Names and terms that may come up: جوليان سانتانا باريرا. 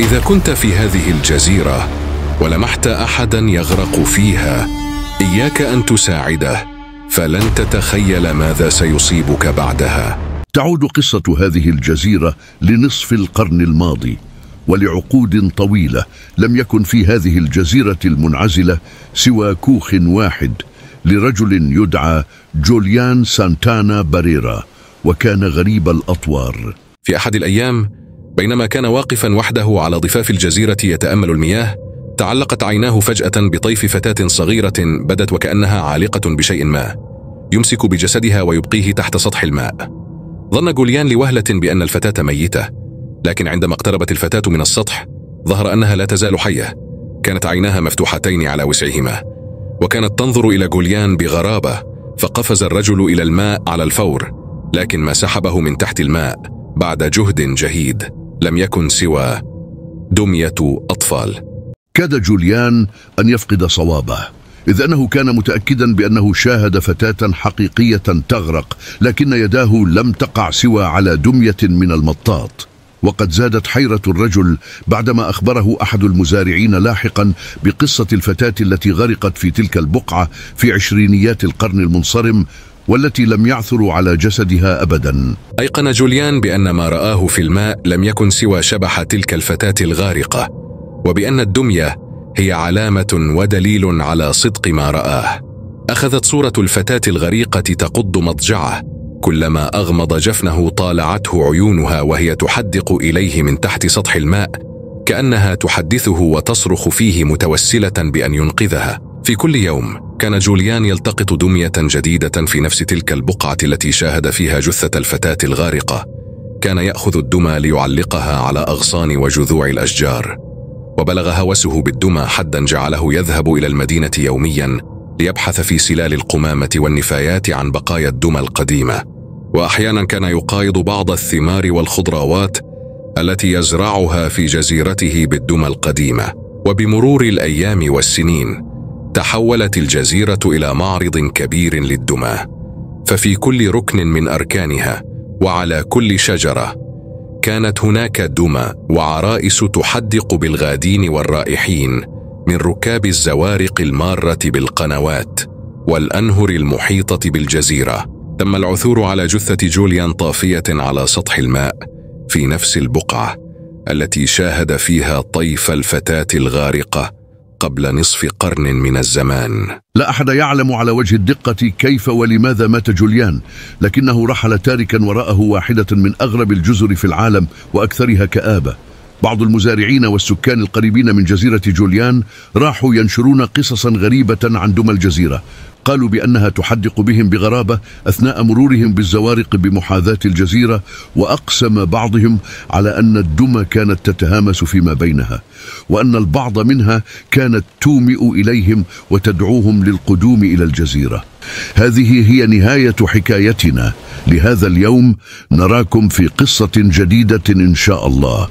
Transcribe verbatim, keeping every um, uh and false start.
إذا كنت في هذه الجزيرة ولمحت أحدا يغرق فيها، إياك أن تساعده، فلن تتخيل ماذا سيصيبك بعدها. تعود قصة هذه الجزيرة لنصف القرن الماضي، ولعقود طويلة لم يكن في هذه الجزيرة المنعزلة سوى كوخ واحد لرجل يدعى جوليان سانتانا باريرا، وكان غريب الأطوار. في أحد الأيام بينما كان واقفا وحده على ضفاف الجزيرة يتأمل المياه، تعلقت عيناه فجأة بطيف فتاة صغيرة بدت وكأنها عالقة بشيء ما يمسك بجسدها ويبقيه تحت سطح الماء. ظن جوليان لوهلة بأن الفتاة ميتة، لكن عندما اقتربت الفتاة من السطح ظهر أنها لا تزال حية. كانت عيناها مفتوحتين على وسعهما، وكانت تنظر إلى جوليان بغرابة، فقفز الرجل إلى الماء على الفور، لكن ما سحبه من تحت الماء بعد جهد جهيد لم يكن سوى دمية أطفال. كاد جوليان أن يفقد صوابه، إذ أنه كان متأكدا بأنه شاهد فتاة حقيقية تغرق، لكن يداه لم تقع سوى على دمية من المطاط. وقد زادت حيرة الرجل بعدما أخبره أحد المزارعين لاحقا بقصة الفتاة التي غرقت في تلك البقعة في عشرينيات القرن المنصرم، والتي لم يعثر على جسدها أبدا. أيقن جوليان بأن ما رآه في الماء لم يكن سوى شبح تلك الفتاة الغارقة، وبأن الدمية هي علامة ودليل على صدق ما رآه. أخذت صورة الفتاة الغريقة تقض مضجعه، كلما أغمض جفنه طالعته عيونها وهي تحدق إليه من تحت سطح الماء، كأنها تحدثه وتصرخ فيه متوسلة بأن ينقذها. في كل يوم كان جوليان يلتقط دمية جديدة في نفس تلك البقعة التي شاهد فيها جثة الفتاة الغارقة. كان يأخذ الدمى ليعلقها على أغصان وجذوع الأشجار، وبلغ هوسه بالدمى حدا جعله يذهب إلى المدينة يوميا ليبحث في سلال القمامة والنفايات عن بقايا الدمى القديمة. وأحيانا كان يقايض بعض الثمار والخضروات التي يزرعها في جزيرته بالدمى القديمة. وبمرور الأيام والسنين تحولت الجزيرة إلى معرض كبير للدمى، ففي كل ركن من أركانها وعلى كل شجرة كانت هناك دمى وعرائس تحدق بالغادين والرائحين من ركاب الزوارق المارة بالقنوات والأنهر المحيطة بالجزيرة. تم العثور على جثة جوليان طافية على سطح الماء في نفس البقعة التي شاهد فيها طيف الفتاة الغارقة قبل نصف قرن من الزمان. لا أحد يعلم على وجه الدقة كيف ولماذا مات جوليان، لكنه رحل تاركا وراءه واحدة من أغرب الجزر في العالم وأكثرها كآبة. بعض المزارعين والسكان القريبين من جزيرة جوليان راحوا ينشرون قصصا غريبة عن دمى الجزيرة، قالوا بأنها تحدق بهم بغرابة أثناء مرورهم بالزوارق بمحاذاة الجزيرة، وأقسم بعضهم على أن الدمى كانت تتهامس فيما بينها، وأن البعض منها كانت تومئ إليهم وتدعوهم للقدوم إلى الجزيرة. هذه هي نهاية حكايتنا لهذا اليوم، نراكم في قصة جديدة إن شاء الله.